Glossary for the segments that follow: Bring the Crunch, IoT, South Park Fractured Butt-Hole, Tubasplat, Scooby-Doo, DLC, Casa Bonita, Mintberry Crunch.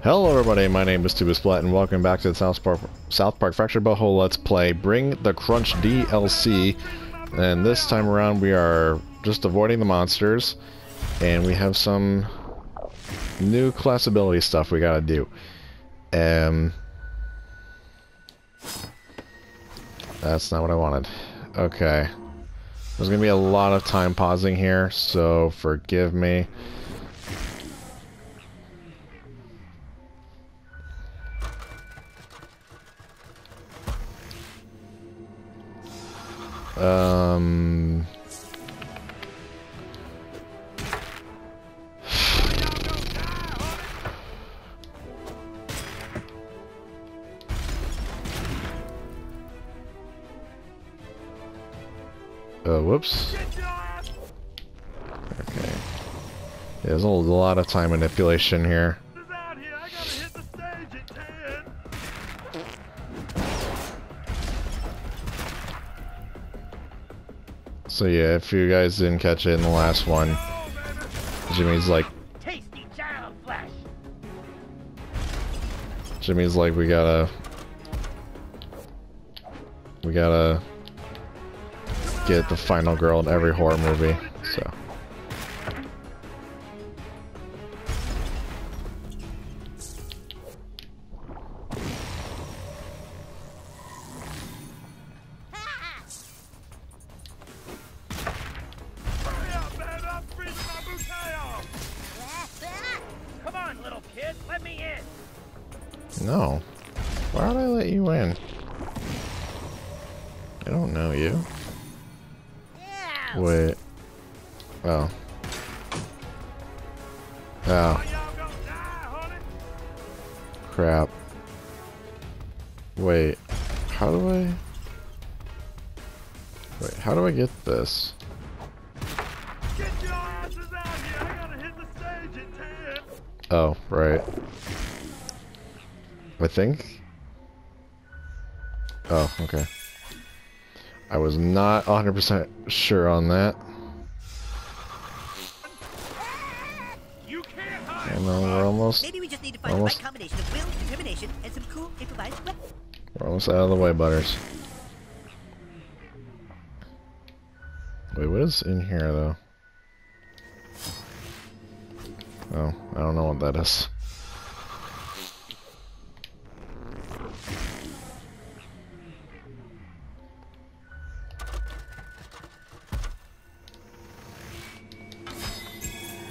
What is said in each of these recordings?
Hello everybody, my name is Tubasplat and welcome back to the South Park Fractured Butt-Hole Let's Play Bring the Crunch DLC. And this time around we are just avoiding the monsters and we have some new class ability stuff we gotta do. That's not what I wanted. Okay. There's gonna be a lot of time pausing here, so forgive me. Whoops. Okay. There's a lot of time manipulation here. So yeah, if you guys didn't catch it in the last one, Jimmy's like, we gotta get the final girl in every horror movie. So no. Why would I let you in? I don't know you. Wait. Oh. Oh. Crap. Wait. How do I get this? Oh, right. I think. Oh, okay. I was not 100% sure on that. You can't hide. And we're almost. Maybe we just need to find the right combination of will, determination, and some cool improvised weapons. We're almost out of the way, Butters. Wait, what is in here though? Oh, I don't know what that is.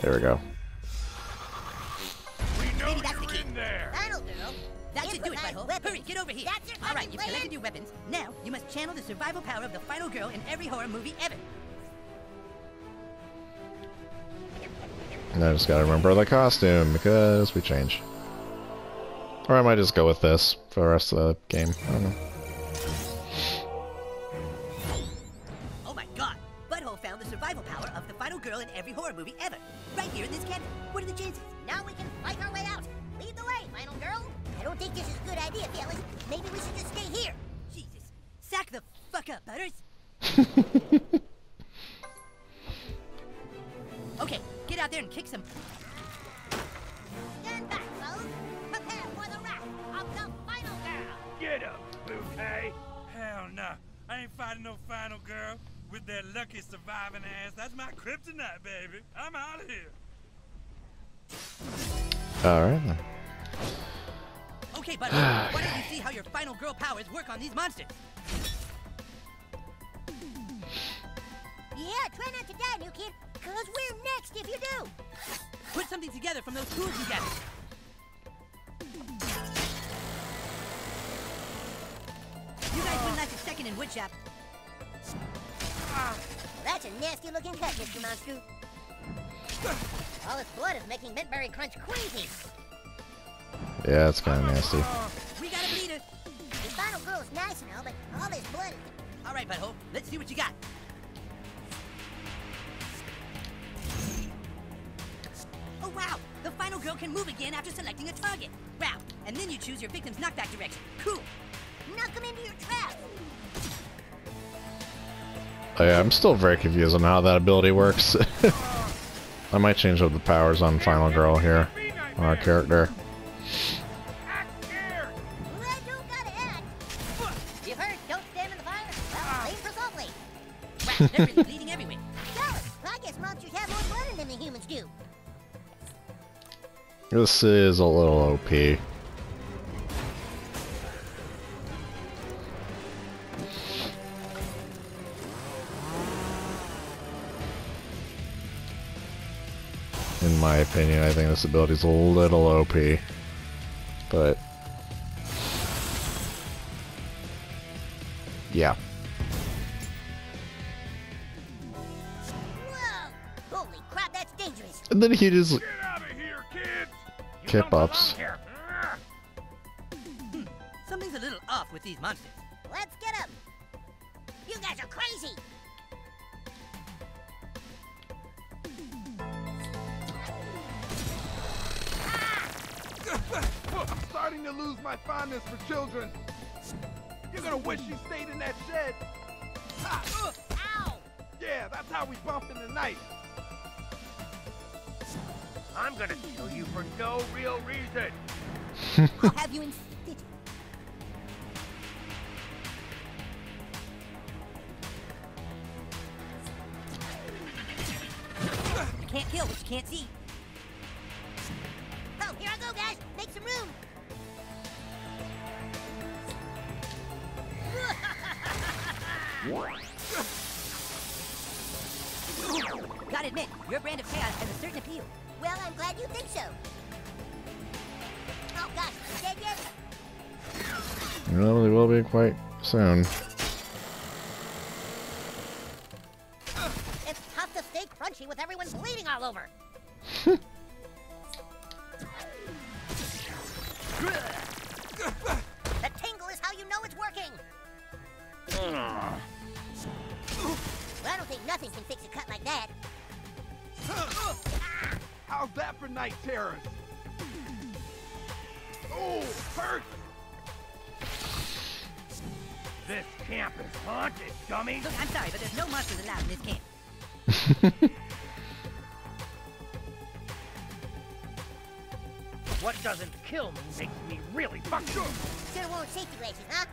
There we go. Maybe that's the key. I don't know. That should do it, Butthole. Hurry, get over here. Alright, you've collected your weapons. Now, you must channel the survival power of the final girl in every horror movie ever. And I just gotta remember the costume, because we change. Or I might just go with this for the rest of the game. I don't know. Oh my god! Butthole found the survival power of the final girl in every horror movie ever. Right here in this cabin. What are the chances? Now we can fight our way out. Lead the way, final girl. I don't think this is a good idea, fellas. Maybe we should just stay here. Jesus. Sack the fuck up, Butters. Okay, get out there and kick some. Stand back, folks. Prepare for the wrath of the final girl. Get up, Bouquet. Hell no. I ain't fighting no final girl. With that lucky surviving ass, that's my kryptonite, baby. I'm out of here. Alright then. Okay, buddy. Why don't you see how your final girl powers work on these monsters? Yeah, try not to die, new kid. Cause we're next if you do. Put something together from those tools you gathered. You guys win last a second in woodshop. That's a nasty looking cut, Mr. Monster. All this blood is making Mintberry Crunch crazy. Yeah, it's kind of nasty. We gotta beat it. The final girl's nice now, but all this blood. All right, Butthole, let's see what you got. Oh wow, the final girl can move again after selecting a target. Wow, and then you choose your victim's knockback direction. Cool. Knock him into your trap. I'm still very confused on how that ability works. I might change up the powers on Final Girl here, on our character. Act scared! Well, you gotta act! You heard, don't stand in the fire? Well, aim for softly! Wow, they're bleeding everywhere. So, I guess monsters have more blood in them than humans do. This is a little OP. In my opinion, I think this ability's a little OP, but yeah. Whoa! Holy crap, that's dangerous! And then he just get out of here, kids! Kip ups. Something's a little off with these monsters. Let's get them! You guys are crazy! I'm starting to lose my fondness for children. You're gonna wish you stayed in that shed. Ha. Ow. Yeah, that's how we bump in the night. I'm gonna kill you for no real reason. I'll have you in stitches. You can't kill what you can't see. Oh, here I go, guys. Make some room. Gotta admit, your brand of chaos has a certain appeal. Well, I'm glad you think so. Oh, gosh. Dead yet? Well, it will be quite soon. It's tough to stay crunchy with everyone bleeding all over. The tingle is how you know it's working. Well, I don't think nothing can fix a cut like that. How's that for night terrors? Oh, hurt! This camp is haunted, dummy. Look, I'm sorry, but there's no monsters allowed in this camp. What doesn't kill me makes me really fucked up. Sure won't safety races, huh?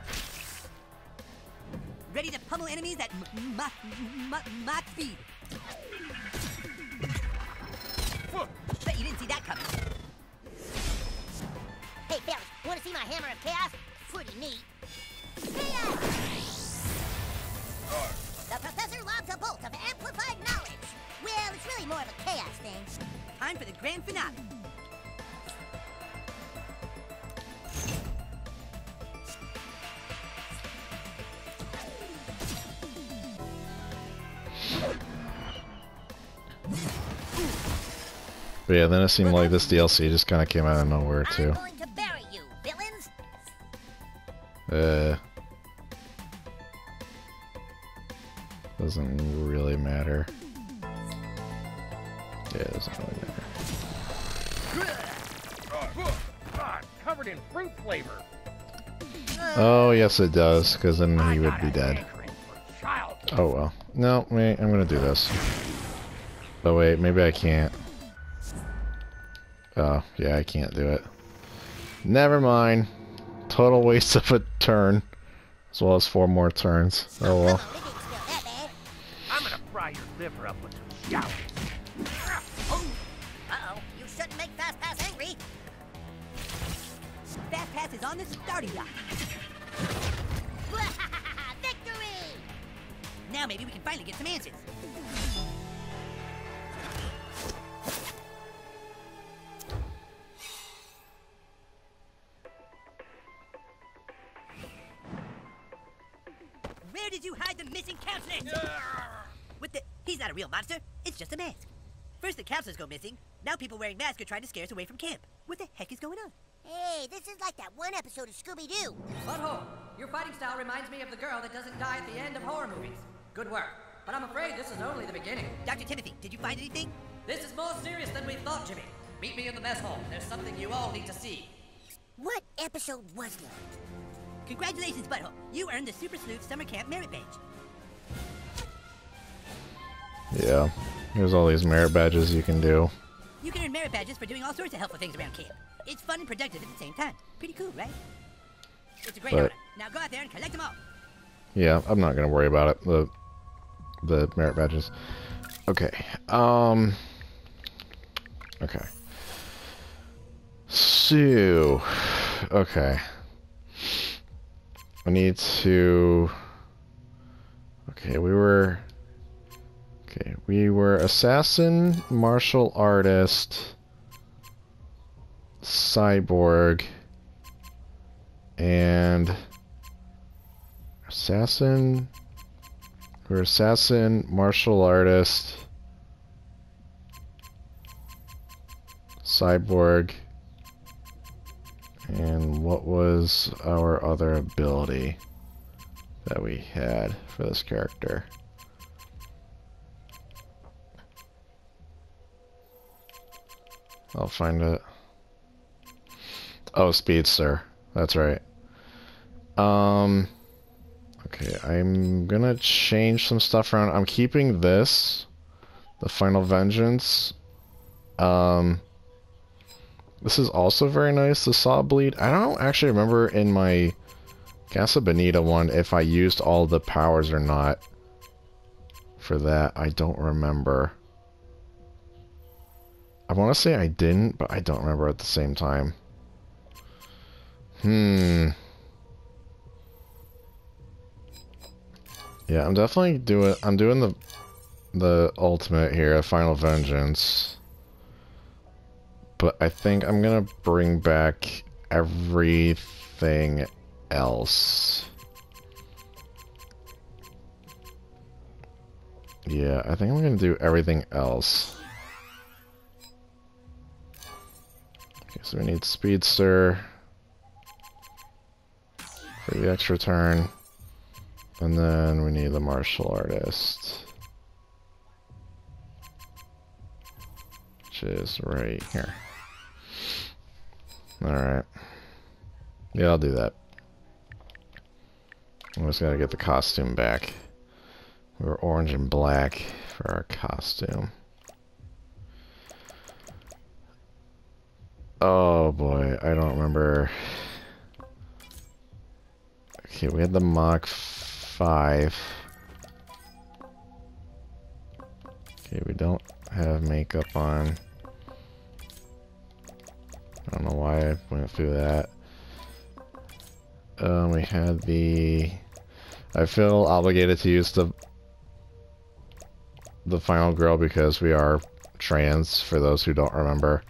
Ready to pummel enemies at my feet. Bet you didn't see that coming. Hey, fellas, want to see my hammer of chaos? Pretty neat. Chaos! The professor lobs a bolt of amplified knowledge. Well, it's really more of a chaos thing. Time for the grand finale. But yeah, then it seemed like this DLC just kind of came out of nowhere too. I'm going to bury you, villains. Doesn't really matter. Yeah, it doesn't really matter. Covered in fruit flavor. Oh yes, it does, because then he would be dead. Oh well. No, wait, I'm gonna do this. Oh wait, maybe I can't. Oh, yeah, I can't do it. Never mind. Total waste of a turn. As well as 4 more turns. Oh well. I'm gonna fry your liver up with some showers. Uh-oh, you shouldn't make Fast Pass angry. Fast Pass is on the starting block. Victory! Now maybe we can finally get some answers. Did you hide the missing counselors? What the? He's not a real monster. It's just a mask. First the counselors go missing. Now people wearing masks are trying to scare us away from camp. What the heck is going on? Hey, this is like that one episode of Scooby-Doo. Butthole, your fighting style reminds me of the girl that doesn't die at the end of horror movies. Good work. But I'm afraid this is only the beginning. Dr. Timothy, did you find anything? This is more serious than we thought, Jimmy. Meet me in the mess hall. There's something you all need to see. What episode was that? Congratulations, Butthole. You earned the Super Sleuth Summer Camp Merit Badge. Yeah. There's all these merit badges you can do. You can earn merit badges for doing all sorts of helpful things around camp. It's fun and productive at the same time. Pretty cool, right? It's a great honor. Now go out there and collect them all. Yeah, I'm not gonna worry about it. The merit badges. Okay. Okay. So, okay. I need to. Okay, we were. Okay, we were assassin, martial artist, cyborg, and assassin. We're assassin, martial artist, cyborg, and what was our other ability that we had for this character? I'll find it. Oh, speedster. That's right. Okay, I'm gonna change some stuff around. I'm keeping this, the Final Vengeance. This is also very nice, the Saw Bleed. I don't actually remember in my Casa Bonita one if I used all the powers or not. For that, I don't remember. I want to say I didn't, but I don't remember at the same time. Yeah, I'm definitely doing. I'm doing the ultimate here, Final Vengeance. But I think I'm gonna bring back everything else. Yeah, I think I'm gonna do everything else. Okay, so we need Speedster for the extra turn. And then we need the martial artist, which is right here. Alright. Yeah, I'll do that. I just gotta get the costume back. We were orange and black for our costume. Oh boy, I don't remember. Okay, we had the Mach 5. Okay, we don't have makeup on. I don't know why I went through that. We had the. I feel obligated to use the final girl because we are trans. For those who don't remember,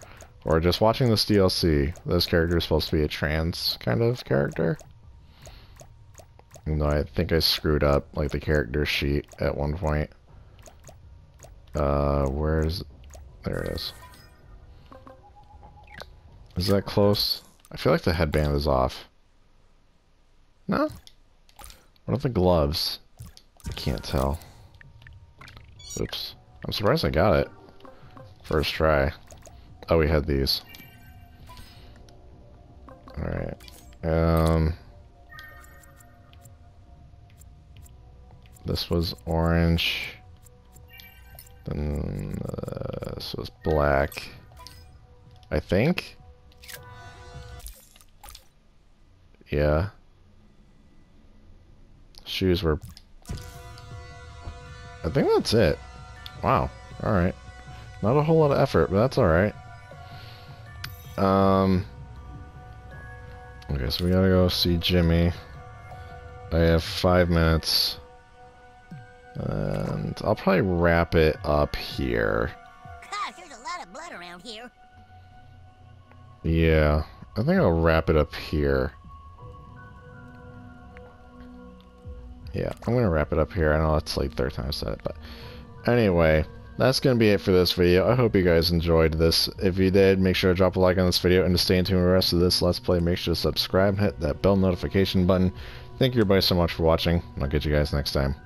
or just watching this DLC, this character is supposed to be a trans kind of character. No, I think I screwed up, like, the character sheet at one point. Where's... There it is. Is that close? I feel like the headband is off. No? What are the gloves? I can't tell. Oops. I'm surprised I got it. First try. Oh, we had these. Alright. This was orange, then this was black, I think? Yeah. Shoes were... I think that's it. Wow, alright. Not a whole lot of effort, but that's alright. Okay, so we gotta go see Jimmy. I have 5 minutes. And I'll probably wrap it up here. Gosh, there's a lot of blood around here. Yeah, I think I'll wrap it up here. Yeah, I'm gonna wrap it up here. I know that's like third time I've said it, but anyway, that's gonna be it for this video. I hope you guys enjoyed this. If you did, make sure to drop a like on this video, and to stay tuned for the rest of this Let's Play, make sure to subscribe and hit that bell notification button. Thank you everybody so much for watching, and I'll get you guys next time.